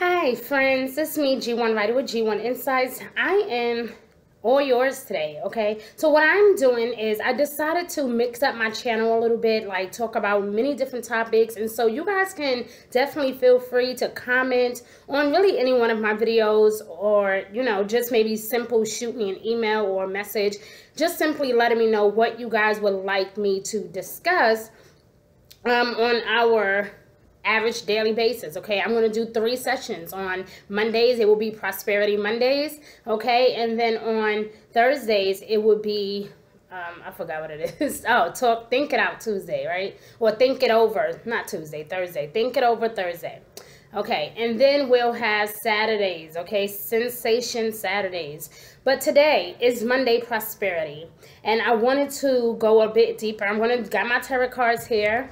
Hi friends, this is me, G1 Writer with G1 Insights. I am all yours today, okay? So what I'm doing is I decided to mix up my channel a little bit, like talk about many different topics, and so you guys can definitely feel free to comment on really any one of my videos, or you know, just maybe simple shoot me an email or a message, just simply letting me know what you guys would like me to discuss on our average daily basis, okay? I'm going to do 3 sessions. On Mondays, it will be Prosperity Mondays, okay? And then on Thursdays, it would be, I forgot what it is. Oh, Think It Out Tuesday, right? Or Think It Over, not Tuesday, Thursday. Think It Over Thursday, okay? And then we'll have Saturdays, okay? Sensation Saturdays. But today is Monday Prosperity, and I wanted to go a bit deeper. I'm going to get my tarot cards here.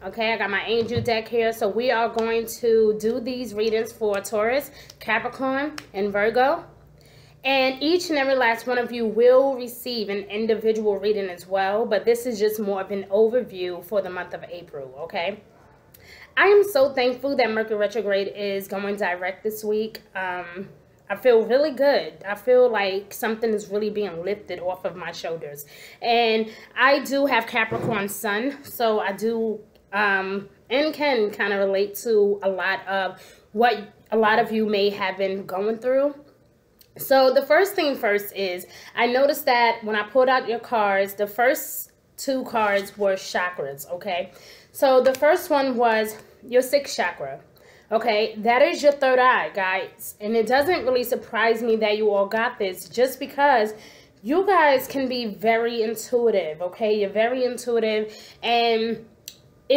Okay, I got my angel deck here. So we are going to do these readings for Taurus, Capricorn, and Virgo. And each and every last one of you will receive an individual reading as well. But this is just more of an overview for the month of April, okay? I am so thankful that Mercury Retrograde is going direct this week. I feel really good. I feel like something is really being lifted off of my shoulders. And I do have Capricorn Sun, so I do... and can kind of relate to a lot of what a lot of you may have been going through. So the first thing first is I noticed that when I pulled out your cards, the first 2 cards were chakras, okay? So the first one was your 6th chakra, okay? That is your 3rd eye, guys. And it doesn't really surprise me that you all got this, just because you guys can be very intuitive, okay? You're very intuitive, and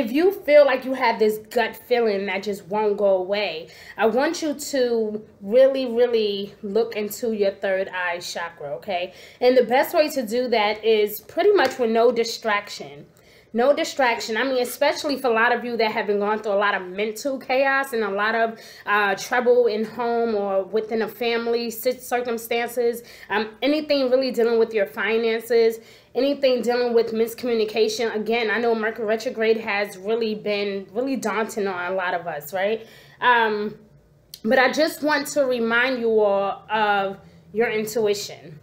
if you feel like you have this gut feeling that just won't go away, I want you to really, really look into your 3rd eye chakra, okay? And the best way to do that is pretty much with no distraction. No distraction. I mean, especially for a lot of you that have been going through a lot of mental chaos and a lot of trouble in home or within a family circumstances, anything really dealing with your finances, anything dealing with miscommunication. Again, I know Mercury Retrograde has really been really daunting on a lot of us, right? But I just want to remind you all of your intuition.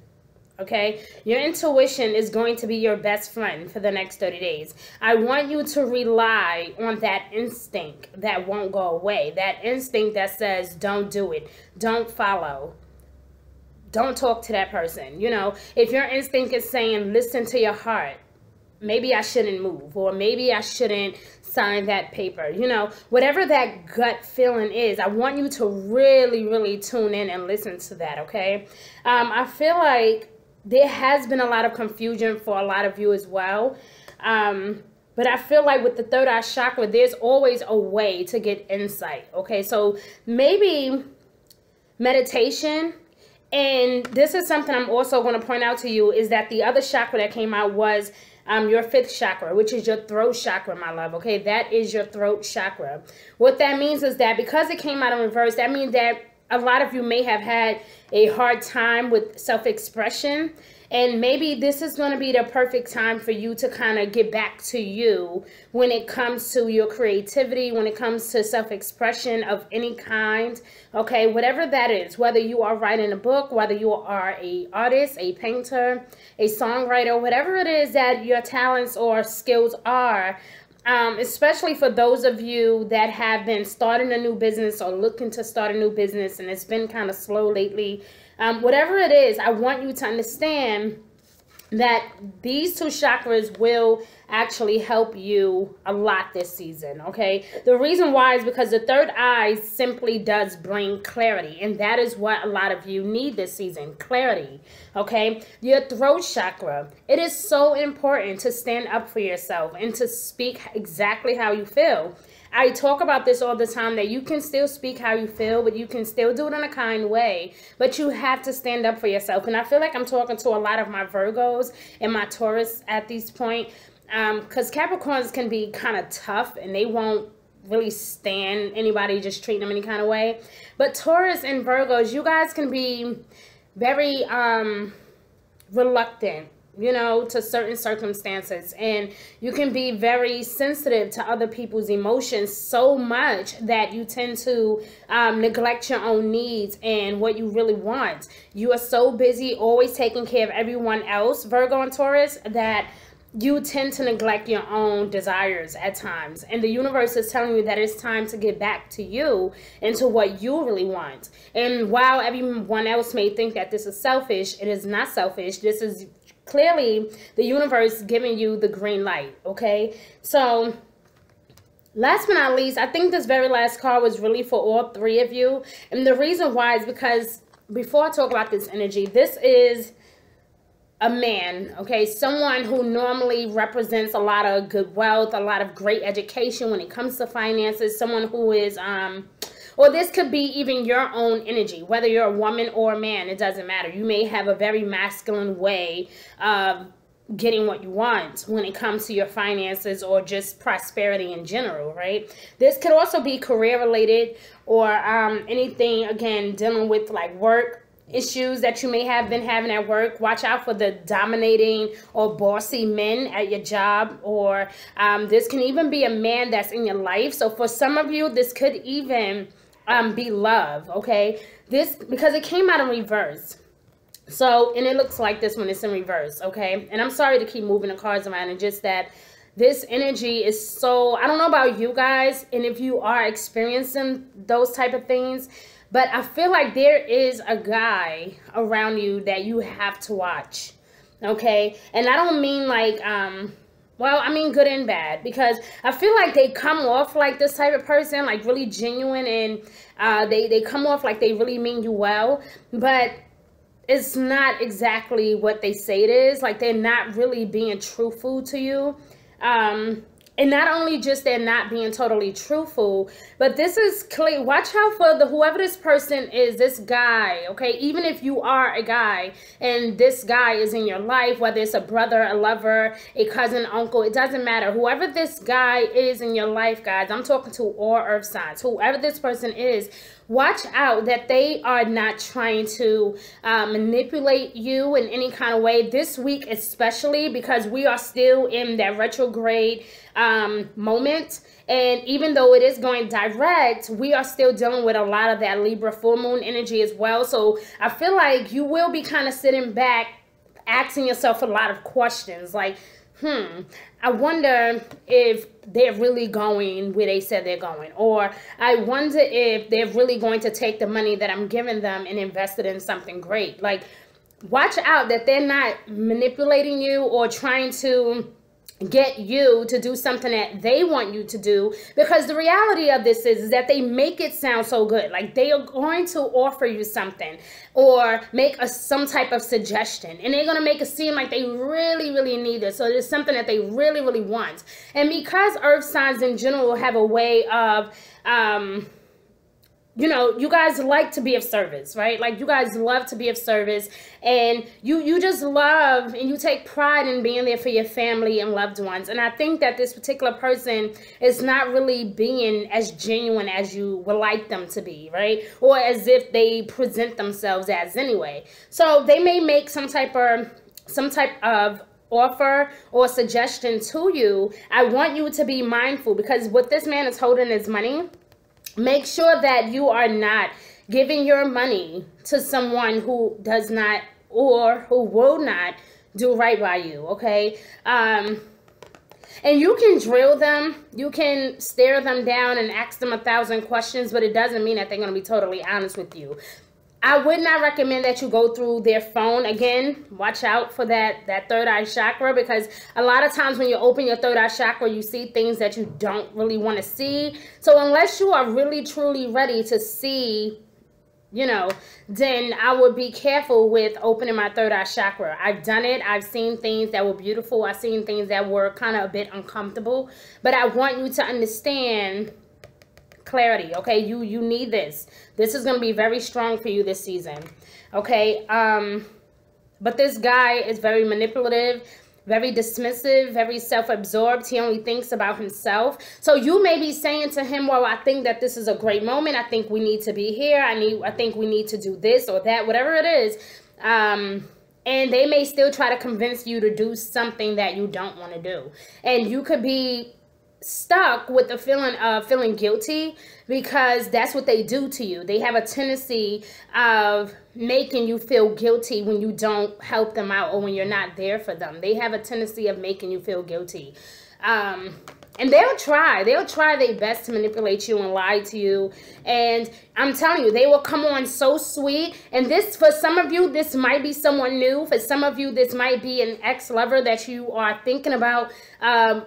Okay, your intuition is going to be your best friend for the next 30 days. I want you to rely on that instinct that won't go away. That instinct that says, don't do it. Don't follow. Don't talk to that person. You know, if your instinct is saying, listen to your heart. Maybe I shouldn't move, or maybe I shouldn't sign that paper. You know, whatever that gut feeling is, I want you to really, really tune in and listen to that, okay? I feel like there has been a lot of confusion for a lot of you as well. But I feel like with the 3rd eye chakra, there's always a way to get insight, okay? So maybe meditation, and this is something I'm also going to point out to you, is that the other chakra that came out was your 5th chakra, which is your throat chakra, my love, okay? That is your throat chakra. What that means is that because it came out in reverse, that means that a lot of you may have had a hard time with self-expression, and maybe this is going to be the perfect time for you to kind of get back to you when it comes to your creativity, when it comes to self-expression of any kind, okay? Whatever that is, whether you are writing a book, whether you are an artist, a painter, a songwriter, whatever it is that your talents or skills are, especially for those of you that have been starting a new business or looking to start a new business and it's been kind of slow lately, whatever it is, I want you to understand that these 2 chakras will actually help you a lot this season, okay? The reason why is because the 3rd eye simply does bring clarity, and that is what a lot of you need this season, clarity, okay? Your throat chakra, it is so important to stand up for yourself and to speak exactly how you feel. I talk about this all the time, that you can still speak how you feel, but you can still do it in a kind way, but you have to stand up for yourself. And I feel like I'm talking to a lot of my Virgos and my Taurus at this point, because Capricorns can be kind of tough and they won't really stand anybody just treating them any kind of way. But Taurus and Virgos, you guys can be very reluctant you know, to certain circumstances. And you can be very sensitive to other people's emotions so much that you tend to neglect your own needs and what you really want. You are so busy always taking care of everyone else, Virgo and Taurus, that you tend to neglect your own desires at times. And the universe is telling you that it's time to get back to you and to what you really want. And while everyone else may think that this is selfish, it is not selfish. This is clearly the universe giving you the green light, okay? So last but not least, I think this very last card was really for all three of you. And the reason why is because before I talk about this energy, this is a man, okay, someone who normally represents a lot of good wealth, a lot of great education when it comes to finances, someone who is, or this could be even your own energy, whether you're a woman or a man, it doesn't matter. You may have a very masculine way of getting what you want when it comes to your finances or just prosperity in general, right? This could also be career related or anything, again, dealing with like work issues that you may have been having at work. Watch out for the dominating or bossy men at your job, or this can even be a man that's in your life. So for some of you, this could even be love, okay? This, because it came out in reverse. So, and it looks like this when it's in reverse, okay? And I'm sorry to keep moving the cards around, and just that this energy is so, I don't know about you guys, and if you are experiencing those type of things, but I feel like there is a guy around you that you have to watch, okay? And I don't mean like, well, I mean good and bad, because I feel like they come off like this type of person, like really genuine, and they come off like they really mean you well, but it's not exactly what they say it is. Like, they're not really being truthful to you. And not only just they're not being totally truthful, but this is clear. Watch out for whoever this person is, this guy, okay? Even if you are a guy and this guy is in your life, whether it's a brother, a lover, a cousin, uncle, it doesn't matter. Whoever this guy is in your life, guys, I'm talking to all earth signs. Whoever this person is, watch out that they are not trying to manipulate you in any kind of way this week, especially because we are still in that retrograde moment. And even though it is going direct, we are still dealing with a lot of that Libra full moon energy as well. So I feel like you will be kind of sitting back, asking yourself a lot of questions like, I wonder if they're really going where they said they're going, or I wonder if they're really going to take the money that I'm giving them and invest it in something great. Like, watch out that they're not manipulating you or trying to get you to do something that they want you to do, because the reality of this is that they make it sound so good. Like, they are going to offer you something or make some type of suggestion, and they're going to make it seem like they really, really need it. So there's something that they really, really want. And because earth signs in general have a way of, you know, you guys like to be of service, right? Like, you guys love to be of service, and you just love and you take pride in being there for your family and loved ones. And I think that this particular person is not really being as genuine as you would like them to be, right? Or as if they present themselves as anyway. So they may make some type of offer or suggestion to you. I want you to be mindful, because what this man is holding is money. Make sure that you are not giving your money to someone who does not or who will not do right by you, okay? And you can drill them, you can stare them down and ask them 1,000 questions, but it doesn't mean that they're going to be totally honest with you. I would not recommend that you go through their phone. Again, watch out for that third eye chakra, because a lot of times when you open your third eye chakra, you see things that you don't really want to see. So unless you are really, truly ready to see, you know, then I would be careful with opening my third eye chakra. I've done it. I've seen things that were beautiful. I've seen things that were kind of a bit uncomfortable. But I want you to understand clarity, okay? You need this is going to be very strong for you this season, okay? But this guy is very manipulative, very dismissive, very self-absorbed. He only thinks about himself. So you may be saying to him, well, I think that this is a great moment, I think we need to be here, I think we need to do this or that, whatever it is. And they may still try to convince you to do something that you don't want to do. And you could be stuck with the feeling of feeling guilty, because that's what they do to you. They have a tendency of making you feel guilty when you don't help them out or when you're not there for them. They have a tendency of making you feel guilty. And they'll try their best to manipulate you and lie to you. And I'm telling you, they will come on so sweet. And this, for some of you, this might be someone new. For some of you, this might be an ex-lover that you are thinking about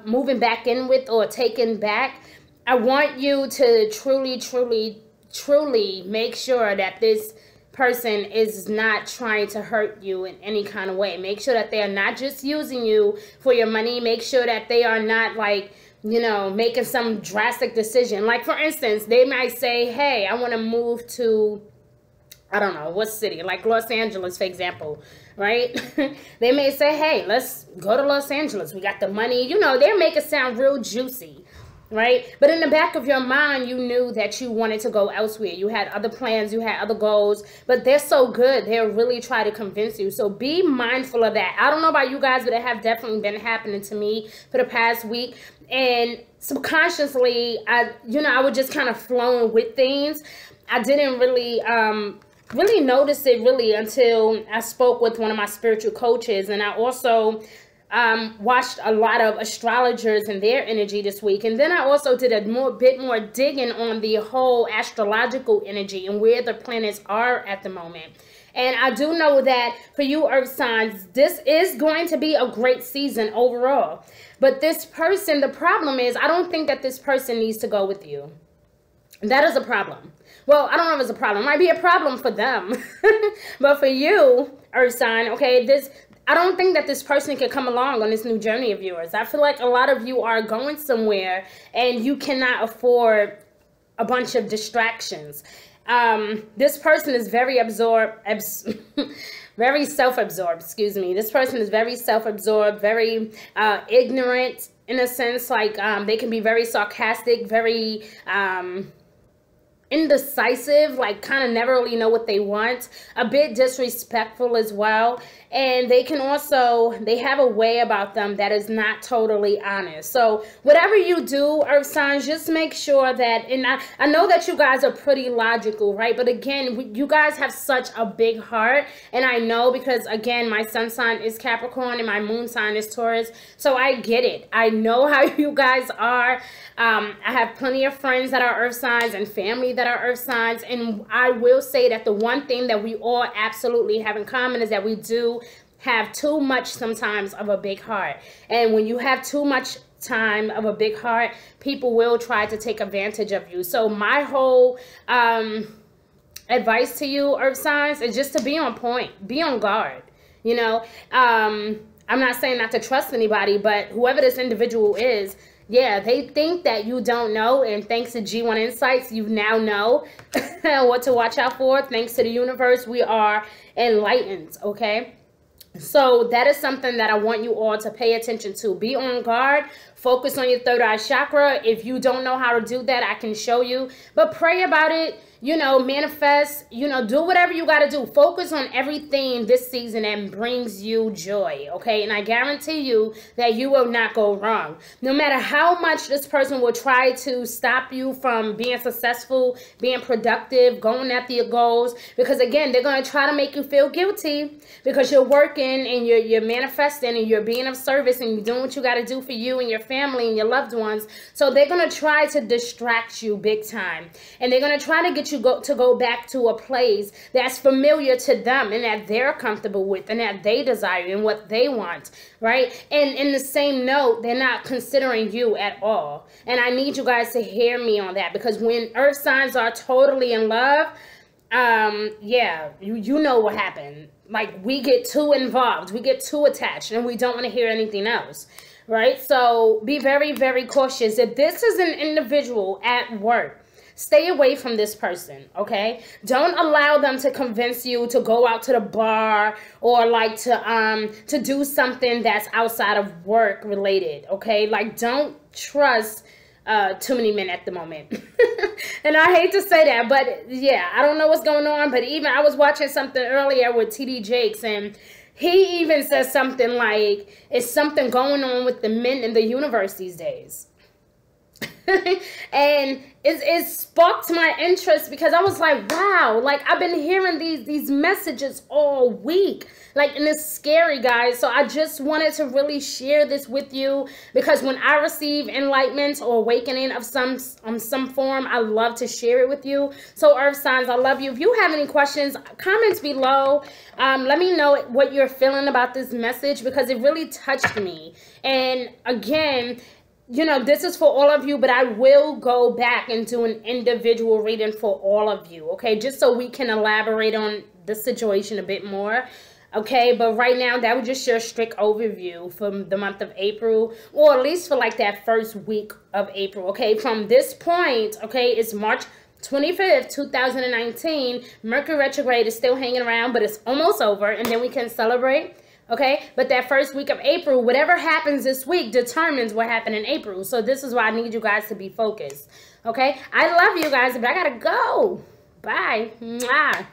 moving back in with or taking back. I want you to truly, truly, truly make sure that this person is not trying to hurt you in any kind of way. Make sure that they are not just using you for your money. Make sure that they are not, like, you know, making some drastic decision. Like, for instance, they might say, hey, I want to move to, I don't know, what city, like Los Angeles, for example, right? They may say, hey, let's go to Los Angeles. We got the money. You know, they make it sound real juicy, right? But in the back of your mind, you knew that you wanted to go elsewhere. You had other plans. You had other goals. But they're so good. They'll really try to convince you. So be mindful of that. I don't know about you guys, but it have definitely been happening to me for the past week. And subconsciously, I was just kind of flowing with things. I didn't really, really notice it really until I spoke with one of my spiritual coaches. And I also watched a lot of astrologers and their energy this week. And then I also did a bit more digging on the whole astrological energy and where the planets are at the moment. And I do know that for you earth signs, this is going to be a great season overall. But this person, the problem is, I don't think that this person needs to go with you. That is a problem. Well, I don't know if it's a problem. It might be a problem for them. But for you, earth sign, okay, I don't think that this person can come along on this new journey of yours. I feel like a lot of you are going somewhere and you cannot afford a bunch of distractions. This person is very very self-absorbed, excuse me. This person is very self-absorbed, very ignorant in a sense. Like, they can be very sarcastic, very indecisive, like kind of never really know what they want, a bit disrespectful as well. And they can also, they have a way about them that is not totally honest. So whatever you do, earth signs, just make sure that, and I know that you guys are pretty logical, right? But again, you guys have such a big heart. And I know, because again, my sun sign is Capricorn and my moon sign is Taurus. So I get it. I know how you guys are. I have plenty of friends that are earth signs and family that are earth signs. And I will say that the one thing that we all absolutely have in common is that we do have too much sometimes of a big heart. And when you have too much time of a big heart, people will try to take advantage of you. So my whole advice to you, earth signs, is just to be on point, be on guard, you know. I'm not saying not to trust anybody, but whoever this individual is, yeah, they think that you don't know, and thanks to G1 Insights, you now know what to watch out for. Thanks to the universe, we are enlightened, okay? So that is something that I want you all to pay attention to. Be on guard. Focus on your third eye chakra. If you don't know how to do that, I can show you. But pray about it. You know, manifest. You know, do whatever you got to do. Focus on everything this season that brings you joy, okay? And I guarantee you that you will not go wrong. No matter how much this person will try to stop you from being successful, being productive, going after your goals, because again, they're going to try to make you feel guilty because you're working and you're manifesting and you're being of service and you're doing what you got to do for you and your family and your loved ones. So they're going to try to distract you big time. And they're going to try to get you to go back to a place that's familiar to them and that they're comfortable with and that they desire and what they want, right? And in the same note, they're not considering you at all. And I need you guys to hear me on that, because when earth signs are totally in love, yeah, you know what happened. Like, we get too involved, we get too attached, and we don't want to hear anything else, right? So be very, very cautious. If this is an individual at work, stay away from this person, okay? Don't allow them to convince you to go out to the bar or like to do something that's outside of work related, okay? Like, don't trust too many men at the moment. And I hate to say that, but yeah, I don't know what's going on. But even I was watching something earlier with TD Jakes, and He even says something like, it's something going on with the men in the universe these days. And it sparked my interest, because I was like, wow, like I've been hearing these messages all week, like, and it's scary, guys. So I just wanted to really share this with you, because when I receive enlightenment or awakening of some form, I love to share it with you. So earth signs, I love you. If you have any questions, comments below. Let me know what you're feeling about this message, because it really touched me. And again, you know, this is for all of you, but I will go back and do an individual reading for all of you, okay? Just so we can elaborate on the situation a bit more, okay? But right now, that was just your strict overview from the month of April, or at least for like that first week of April, okay? From this point, okay, it's March 25th, 2019. Mercury retrograde is still hanging around, but it's almost over, and then we can celebrate. Okay, but that first week of April, whatever happens this week determines what happened in April. So this is why I need you guys to be focused. Okay, I love you guys, but I gotta go. Bye. Mwah.